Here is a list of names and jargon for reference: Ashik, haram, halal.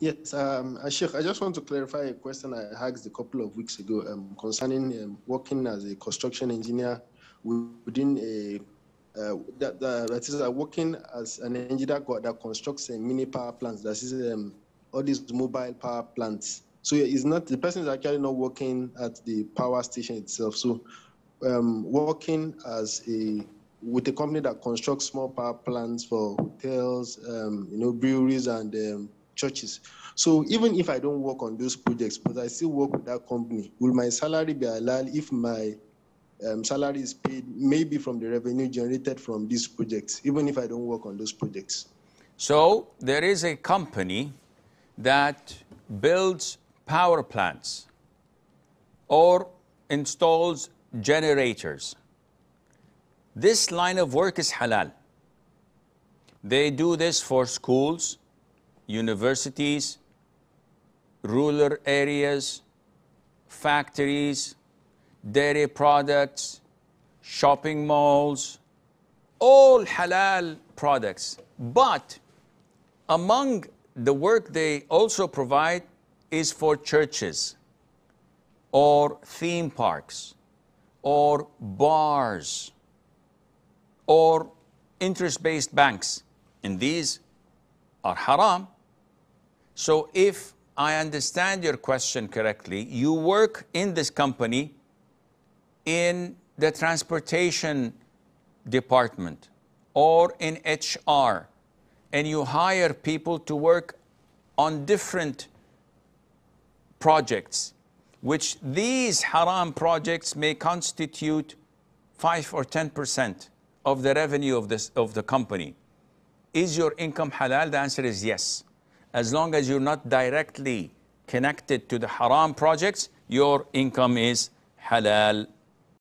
Yes, Ashik, I just want to clarify a question I asked a couple of weeks ago concerning working as a construction engineer within a that is working as an engineer that constructs mini power plants. That is all these mobile power plants. So it's not the person is actually not working at the power station itself. So working as a with a company that constructs small power plants for hotels, breweries and churches. So even if I don't work on those projects, but I still work with that company, will my salary be allowed if my salary is paid maybe from the revenue generated from these projects, even if I don't work on those projects? So there is a company that builds power plants or installs generators. This line of work is halal. They do this for schools, universities, rural areas, factories, dairy products, shopping malls, all halal products. But among the work they also provide is for churches or theme parks or bars or interest-based banks. And these are haram. So if I understand your question correctly, you work in this company in the transportation department or in HR, and you hire people to work on different projects, which these haram projects may constitute 5 or 10% of the revenue of the company. Is your income halal? The answer is yes. As long as you're not directly connected to the haram projects, your income is halal.